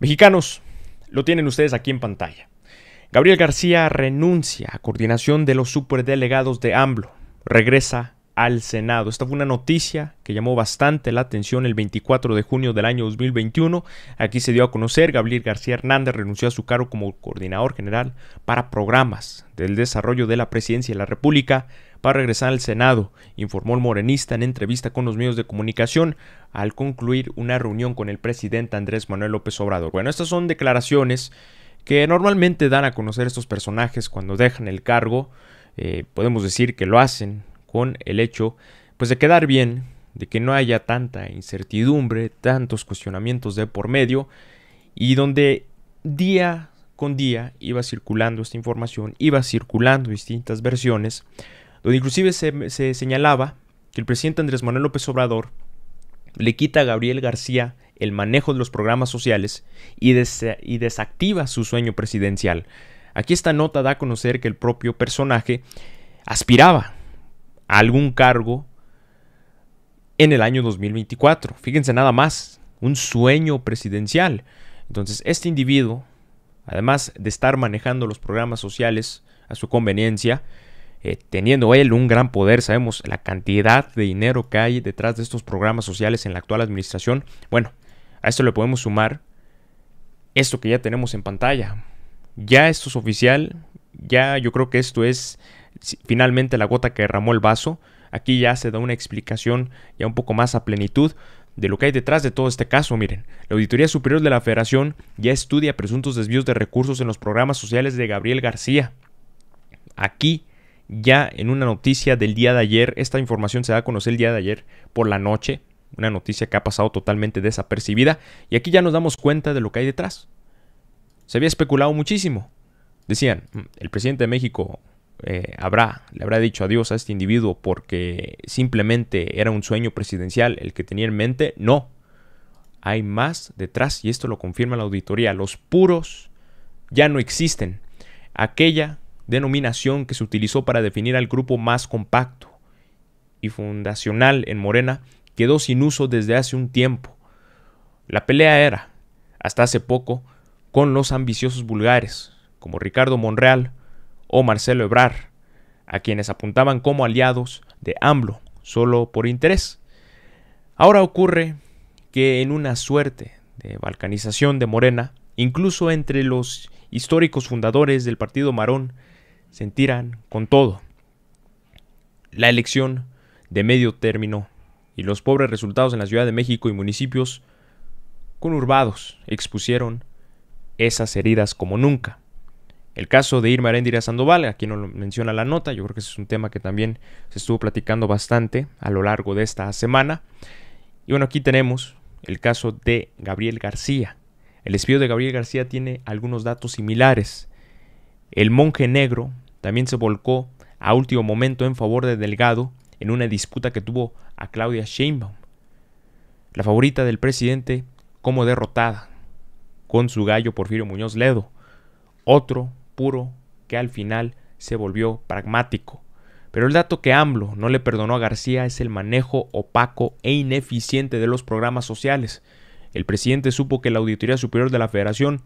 Mexicanos, lo tienen ustedes aquí en pantalla. Gabriel García renuncia a coordinación de los superdelegados de AMLO. Regresa al Senado. Esta fue una noticia que llamó bastante la atención el 24 de junio del año 2021. Aquí se dio a conocer, Gabriel García Hernández renunció a su cargo como coordinador general para programas del desarrollo de la presidencia de la República para regresar al Senado, informó el morenista en entrevista con los medios de comunicación al concluir una reunión con el presidente Andrés Manuel López Obrador. Bueno, estas son declaraciones que normalmente dan a conocer estos personajes cuando dejan el cargo. Podemos decir que lo hacen con el hecho, pues, de quedar bien, de que no haya tanta incertidumbre, tantos cuestionamientos de por medio, y donde día con día iba circulando esta información, iba circulando distintas versiones, donde inclusive se señalaba que el presidente Andrés Manuel López Obrador le quita a Gabriel García el manejo de los programas sociales y desactiva su sueño presidencial. Aquí esta nota da a conocer que el propio personaje aspiraba a algún cargo en el año 2024. Fíjense nada más, un sueño presidencial. Entonces este individuo, además de estar manejando los programas sociales a su conveniencia, teniendo él un gran poder, sabemos la cantidad de dinero que hay detrás de estos programas sociales en la actual administración. Bueno, a esto le podemos sumar esto que ya tenemos en pantalla. Ya esto es oficial, ya yo creo que esto es finalmente la gota que derramó el vaso. Aquí ya se da una explicación ya un poco más a plenitud de lo que hay detrás de todo este caso. Miren, la Auditoría Superior de la Federación ya estudia presuntos desvíos de recursos en los programas sociales de Gabriel García. Aquí, ya en una noticia del día de ayer, esta información se da a conocer el día de ayer por la noche, una noticia que ha pasado totalmente desapercibida, y aquí ya nos damos cuenta de lo que hay detrás. Se había especulado muchísimo. Decían, el presidente de México le habrá dicho adiós a este individuo porque simplemente era un sueño presidencial el que tenía en mente. No, hay más detrás y esto lo confirma la auditoría. Los puros ya no existen. Aquella denominación que se utilizó para definir al grupo más compacto y fundacional en Morena quedó sin uso desde hace un tiempo. La pelea era, hasta hace poco, con los ambiciosos vulgares como Ricardo Monreal o Marcelo Ebrard, a quienes apuntaban como aliados de AMLO, solo por interés. Ahora ocurre que en una suerte de balcanización de Morena, incluso entre los históricos fundadores del Partido Marón, se tiran con todo. La elección de medio término y los pobres resultados en la Ciudad de México y municipios conurbados expusieron esas heridas como nunca. El caso de Irma Arendira Sandoval, aquí no lo menciona la nota, yo creo que ese es un tema que también se estuvo platicando bastante a lo largo de esta semana. Y bueno, aquí tenemos el caso de Gabriel García. El despido de Gabriel García tiene algunos datos similares. El monje negro también se volcó a último momento en favor de Delgado en una disputa que tuvo a Claudia Sheinbaum, la favorita del presidente, como derrotada con su gallo Porfirio Muñoz Ledo. Otro puro que al final se volvió pragmático. Pero el dato que AMLO no le perdonó a García es el manejo opaco e ineficiente de los programas sociales. El presidente supo que la Auditoría Superior de la Federación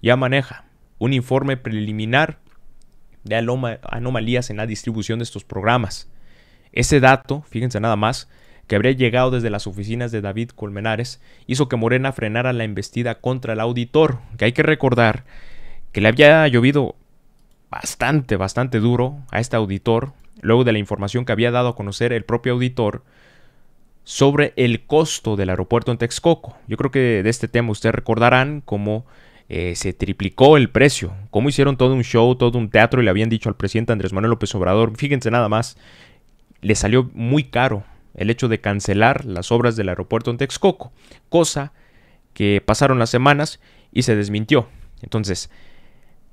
ya maneja un informe preliminar de anomalías en la distribución de estos programas. Ese dato, fíjense nada más, que habría llegado desde las oficinas de David Colmenares, hizo que Morena frenara la embestida contra el auditor, que hay que recordar que le había llovido bastante duro a este auditor, luego de la información que había dado a conocer el propio auditor sobre el costo del aeropuerto en Texcoco. Yo creo que de este tema ustedes recordarán cómo se triplicó el precio, cómo hicieron todo un show, todo un teatro, y le habían dicho al presidente Andrés Manuel López Obrador, fíjense nada más, le salió muy caro el hecho de cancelar las obras del aeropuerto en Texcoco, cosa que pasaron las semanas y se desmintió. Entonces,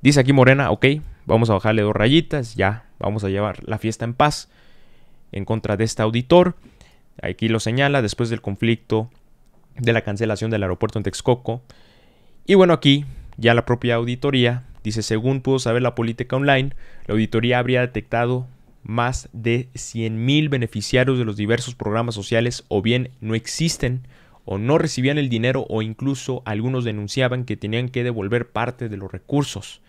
dice aquí Morena, ok, vamos a bajarle 2 rayitas, ya vamos a llevar la fiesta en paz en contra de este auditor. Aquí lo señala después del conflicto de la cancelación del aeropuerto en Texcoco. Y bueno, aquí ya la propia auditoría dice, según pudo saber la política online, la auditoría habría detectado más de 100,000 beneficiarios de los diversos programas sociales o bien no existen o no recibían el dinero, o incluso algunos denunciaban que tenían que devolver parte de los recursos.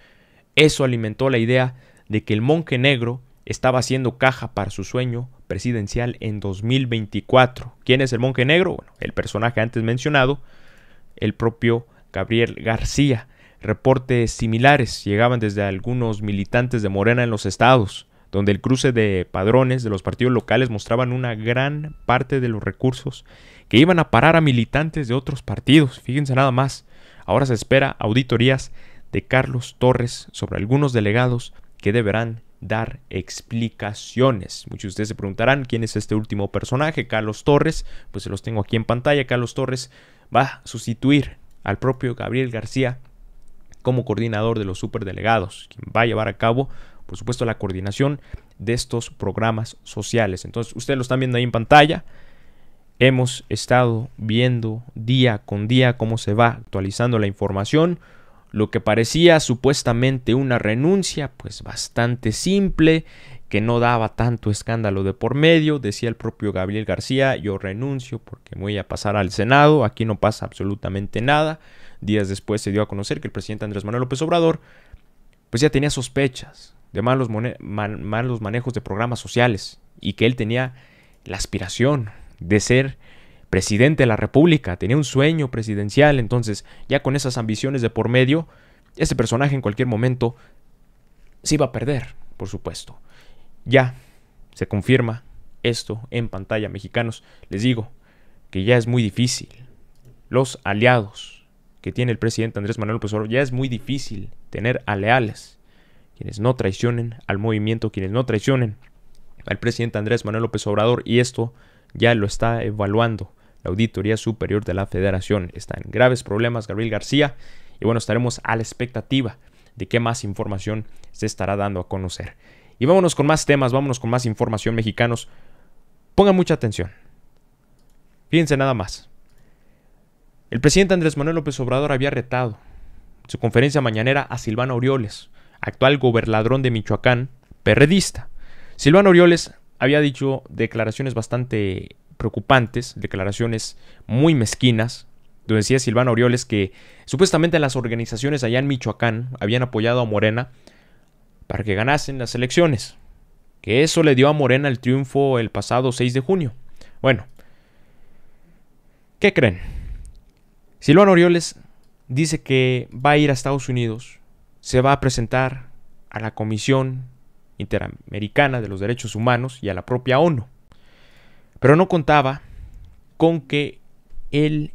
Eso alimentó la idea de que el monje negro estaba haciendo caja para su sueño presidencial en 2024. ¿Quién es el monje negro? Bueno, el personaje antes mencionado, el propio Gabriel García. Reportes similares llegaban desde algunos militantes de Morena en los estados, donde el cruce de padrones de los partidos locales mostraban una gran parte de los recursos que iban a parar a militantes de otros partidos. Fíjense nada más, ahora se espera auditorías de Carlos Torres sobre algunos delegados que deberán dar explicaciones. Muchos de ustedes se preguntarán quién es este último personaje, Carlos Torres. Pues se los tengo aquí en pantalla. Carlos Torres va a sustituir al propio Gabriel García como coordinador de los superdelegados, quien va a llevar a cabo, por supuesto, la coordinación de estos programas sociales. Entonces, ustedes lo están viendo ahí en pantalla. Hemos estado viendo día con día cómo se va actualizando la información. Lo que parecía supuestamente una renuncia, pues bastante simple, que no daba tanto escándalo de por medio. Decía el propio Gabriel García: yo renuncio porque voy a pasar al Senado, aquí no pasa absolutamente nada. Días después se dio a conocer que el presidente Andrés Manuel López Obrador pues ya tenía sospechas de malos manejos de programas sociales, y que él tenía la aspiración de ser presidente de la República, tenía un sueño presidencial. Entonces, ya con esas ambiciones de por medio, este personaje en cualquier momento se iba a perder, por supuesto. Ya se confirma esto en pantalla, mexicanos. Les digo que ya es muy difícil. Los aliados que tiene el presidente Andrés Manuel López Obrador, ya es muy difícil tener a leales, quienes no traicionen al movimiento, quienes no traicionen al presidente Andrés Manuel López Obrador, y esto ya lo está evaluando la Auditoría Superior de la Federación. Está en graves problemas Gabriel García, y bueno, estaremos a la expectativa de qué más información se estará dando a conocer. Y vámonos con más temas, vámonos con más información, mexicanos. Pongan mucha atención. Fíjense nada más. El presidente Andrés Manuel López Obrador había retado en su conferencia mañanera a Silvano Aureoles, actual gobernador de Michoacán, perredista. Silvano Aureoles había dicho declaraciones bastante preocupantes, declaraciones muy mezquinas, donde decía Silvano Aureoles que supuestamente las organizaciones allá en Michoacán habían apoyado a Morena para que ganasen las elecciones, que eso le dio a Morena el triunfo el pasado 6 de junio. Bueno, ¿qué creen? Silvano Aureoles dice que va a ir a Estados Unidos, se va a presentar a la Comisión Interamericana de los Derechos Humanos y a la propia ONU. Pero no contaba con que el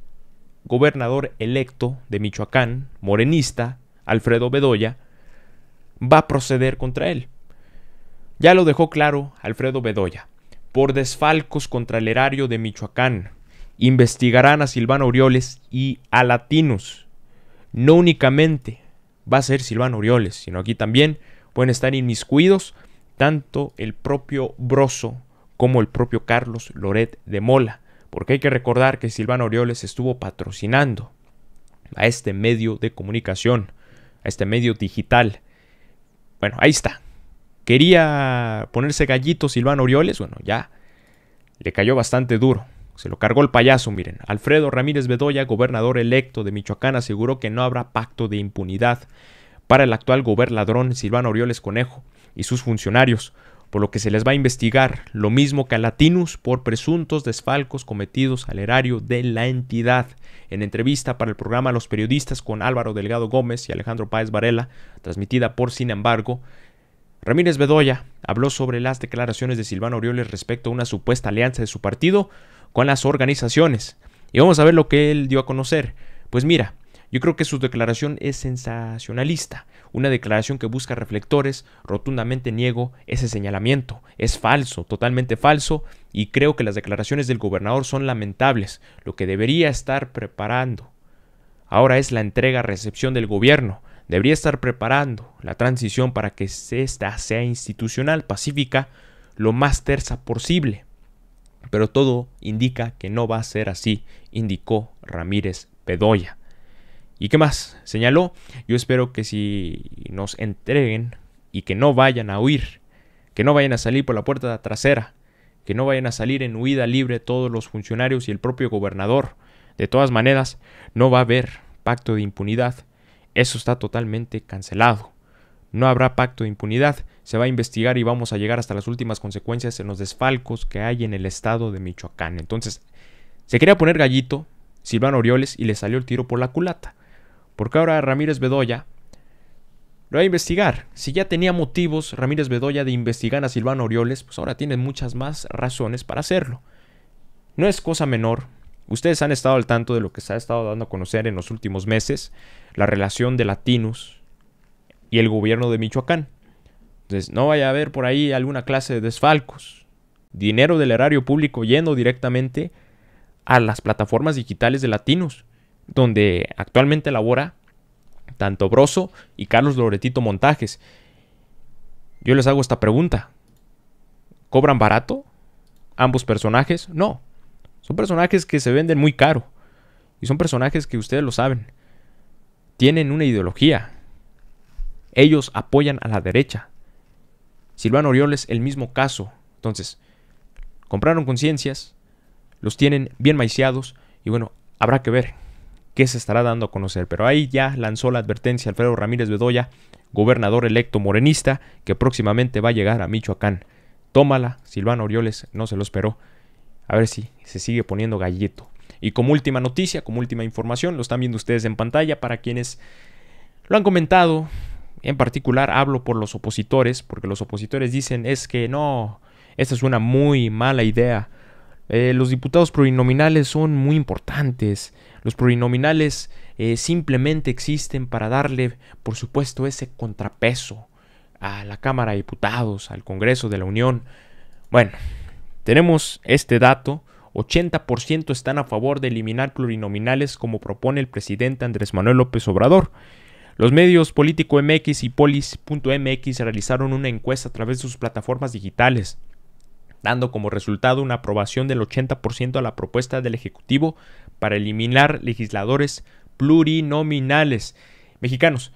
gobernador electo de Michoacán, morenista, Alfredo Bedoya, va a proceder contra él. Ya lo dejó claro Alfredo Bedoya: por desfalcos contra el erario de Michoacán, investigarán a Silvano Aureoles y a Latinus. No únicamente va a ser Silvano Aureoles, sino aquí también pueden estar inmiscuidos tanto el propio Brozo como el propio Carlos Loret de Mola, porque hay que recordar que Silvano Aureoles estuvo patrocinando a este medio de comunicación, a este medio digital. Bueno, ahí está. ¿Quería ponerse gallito Silvano Aureoles? Bueno, ya le cayó bastante duro. Se lo cargó el payaso, miren. Alfredo Ramírez Bedoya, gobernador electo de Michoacán, aseguró que no habrá pacto de impunidad para el actual gobernador Silvano Aureoles Conejo y sus funcionarios, por lo que se les va a investigar, lo mismo que a Latinus, por presuntos desfalcos cometidos al erario de la entidad. En entrevista para el programa Los Periodistas con Álvaro Delgado Gómez y Alejandro Páez Varela, transmitida por Sin Embargo, Ramírez Bedoya habló sobre las declaraciones de Silvano Aureoles respecto a una supuesta alianza de su partido con las organizaciones. Y vamos a ver lo que él dio a conocer. Pues mira, yo creo que su declaración es sensacionalista, una declaración que busca reflectores. Rotundamente niego ese señalamiento, es falso, totalmente falso, y creo que las declaraciones del gobernador son lamentables. Lo que debería estar preparando ahora es la entrega-recepción del gobierno, debería estar preparando la transición para que esta sea institucional, pacífica, lo más tersa posible. Pero todo indica que no va a ser así, indicó Ramírez Bedoya. ¿Y qué más? Señaló: yo espero que si nos entreguen y que no vayan a huir, que no vayan a salir por la puerta trasera, que no vayan a salir en huida libre todos los funcionarios y el propio gobernador. De todas maneras, no va a haber pacto de impunidad. Eso está totalmente cancelado. No habrá pacto de impunidad. Se va a investigar y vamos a llegar hasta las últimas consecuencias en los desfalcos que hay en el estado de Michoacán. Entonces, se quería poner gallito Silvano Aureoles y le salió el tiro por la culata. Porque ahora Ramírez Bedoya lo va a investigar. Si ya tenía motivos Ramírez Bedoya de investigar a Silvano Aureoles, pues ahora tiene muchas más razones para hacerlo. No es cosa menor. Ustedes han estado al tanto de lo que se ha estado dando a conocer en los últimos meses, la relación de Latinus y el gobierno de Michoacán. Entonces, no vaya a haber por ahí alguna clase de desfalcos. Dinero del erario público yendo directamente a las plataformas digitales de Latinus, donde actualmente labora tanto Brozo y Carlos Loretito Montajes. Yo les hago esta pregunta. ¿Cobran barato ambos personajes? No. Son personajes que se venden muy caro. Y son personajes que ustedes lo saben. Tienen una ideología. Ellos apoyan a la derecha. Silvano Aureoles, el mismo caso. Entonces, compraron conciencias. Los tienen bien maiciados. Y bueno, habrá que ver qué se estará dando a conocer. Pero ahí ya lanzó la advertencia Alfredo Ramírez Bedoya, gobernador electo morenista, que próximamente va a llegar a Michoacán. Tómala, Silvano Aureoles no se lo esperó. A ver si se sigue poniendo gallito. Y como última noticia, como última información, lo están viendo ustedes en pantalla. Para quienes lo han comentado, en particular hablo por los opositores, porque los opositores dicen es que no, esta es una muy mala idea. Los diputados plurinominales son muy importantes. Los plurinominales simplemente existen para darle, por supuesto, ese contrapeso a la Cámara de Diputados, al Congreso de la Unión. Bueno, tenemos este dato, 80% están a favor de eliminar plurinominales como propone el presidente Andrés Manuel López Obrador. Los medios Político MX y Polis.mx realizaron una encuesta a través de sus plataformas digitales, dando como resultado una aprobación del 80% a la propuesta del Ejecutivo para eliminar legisladores plurinominales mexicanos.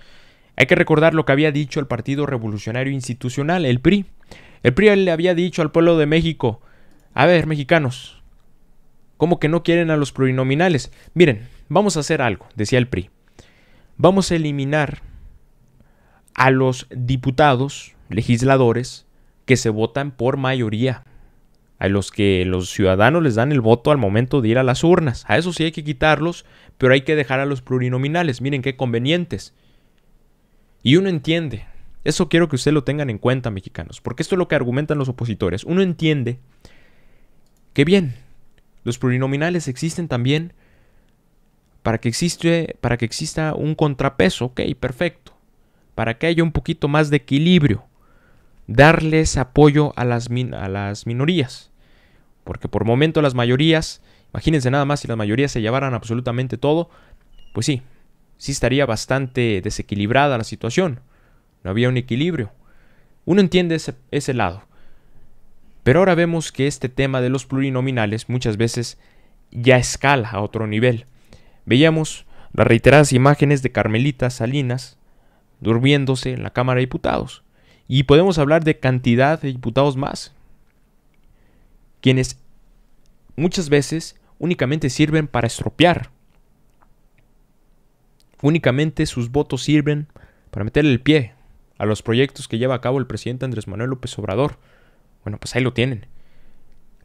Hay que recordar lo que había dicho el Partido Revolucionario Institucional, el PRI. El PRI le había dicho al pueblo de México: a ver, mexicanos, ¿cómo que no quieren a los plurinominales? Miren, vamos a hacer algo, decía el PRI. Vamos a eliminar a los diputados, legisladores, que se votan por mayoría, a los que los ciudadanos les dan el voto al momento de ir a las urnas. A esos sí hay que quitarlos, pero hay que dejar a los plurinominales. Miren qué convenientes. Y uno entiende. Eso quiero que ustedes lo tengan en cuenta, mexicanos, porque esto es lo que argumentan los opositores. Uno entiende que bien, los plurinominales existen también para que exista un contrapeso, ok, perfecto, para que haya un poquito más de equilibrio, darles apoyo a las minorías, porque por momento las mayorías, imagínense nada más si las mayorías se llevaran absolutamente todo, pues sí, sí estaría bastante desequilibrada la situación, no había un equilibrio, uno entiende ese lado. Pero ahora vemos que este tema de los plurinominales muchas veces ya escala a otro nivel. Veíamos las reiteradas imágenes de Carmelita Salinas durmiéndose en la Cámara de Diputados. Y podemos hablar de cantidad de diputados más, quienes muchas veces únicamente sirven para estropear. Únicamente sus votos sirven para meterle el pie a los proyectos que lleva a cabo el presidente Andrés Manuel López Obrador. Bueno, pues ahí lo tienen.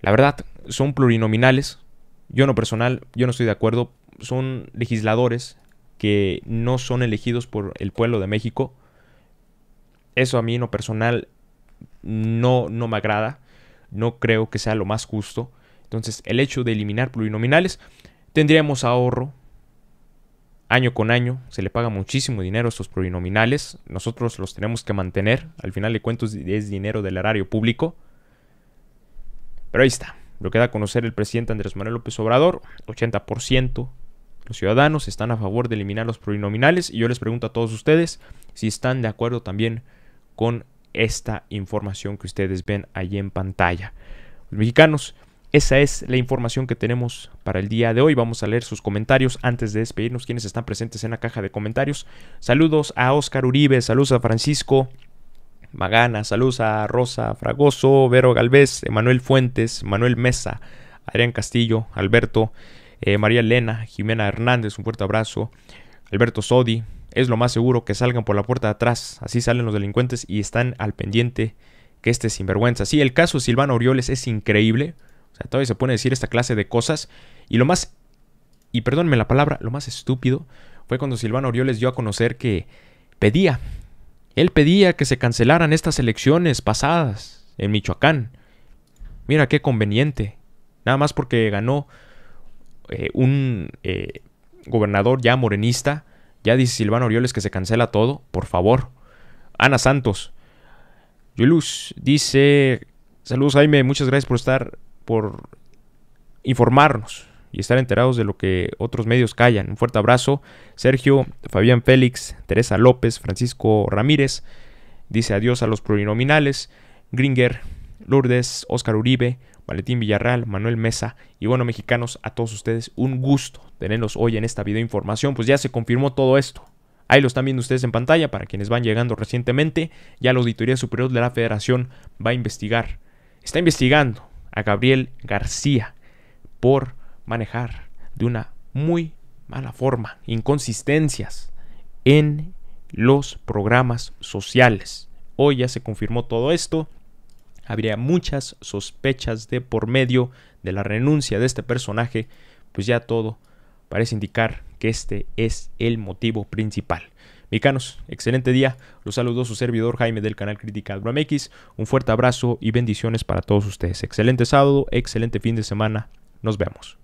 La verdad, son plurinominales. Yo en lo personal, yo no estoy de acuerdo. Son legisladores que no son elegidos por el pueblo de México. Eso a mí en lo personal no me agrada. No creo que sea lo más justo. Entonces, el hecho de eliminar plurinominales, tendríamos ahorro. Año con año se le paga muchísimo dinero a estos plurinominales. Nosotros los tenemos que mantener. Al final de cuentas es dinero del erario público. Pero ahí está, lo que da a conocer el presidente Andrés Manuel López Obrador. 80% de los ciudadanos están a favor de eliminar los plurinominales. Y yo les pregunto a todos ustedes si están de acuerdo también con esta información que ustedes ven allí en pantalla. Los mexicanos, esa es la información que tenemos para el día de hoy. Vamos a leer sus comentarios antes de despedirnos, quienes están presentes en la caja de comentarios. Saludos a Oscar Uribe, saludos a Francisco Magana, saludos a Rosa Fragoso, Vero Galvez, Emanuel Fuentes, Manuel Mesa, Adrián Castillo, Alberto, María Elena, Jimena Hernández, un fuerte abrazo. Alberto Sodi, es lo más seguro que salgan por la puerta de atrás, así salen los delincuentes y están al pendiente que este sinvergüenza. Sí, el caso de Silvano Aureoles es increíble, o sea, todavía se pone a decir esta clase de cosas. Y lo más, y perdónenme la palabra, lo más estúpido fue cuando Silvano Aureoles dio a conocer que él pedía que se cancelaran estas elecciones pasadas en Michoacán. Mira qué conveniente, nada más porque ganó un gobernador ya morenista. Ya dice Silvano Aureoles que se cancela todo, por favor. Ana Santos Yuluz dice: saludos Jaime, muchas gracias por estar, por informarnos y estar enterados de lo que otros medios callan. Un fuerte abrazo. Sergio, Fabián Félix, Teresa López, Francisco Ramírez dice adiós a los plurinominales. Gringer, Lourdes, Óscar Uribe, Valentín Villarreal, Manuel Mesa. Y bueno, mexicanos, a todos ustedes un gusto tenerlos hoy en esta videoinformación. Pues ya se confirmó todo esto. Ahí lo están viendo ustedes en pantalla para quienes van llegando recientemente. Ya la Auditoría Superior de la Federación va a investigar. Está investigando a Gabriel García por manejar de una muy mala forma inconsistencias en los programas sociales. Hoy ya se confirmó todo esto. Habría muchas sospechas de por medio de la renuncia de este personaje, pues ya todo parece indicar que este es el motivo principal. Mexicanos, excelente día. Los saludo su servidor Jaime del canal Crítica MX. Un fuerte abrazo y bendiciones para todos ustedes. Excelente sábado, excelente fin de semana. Nos vemos.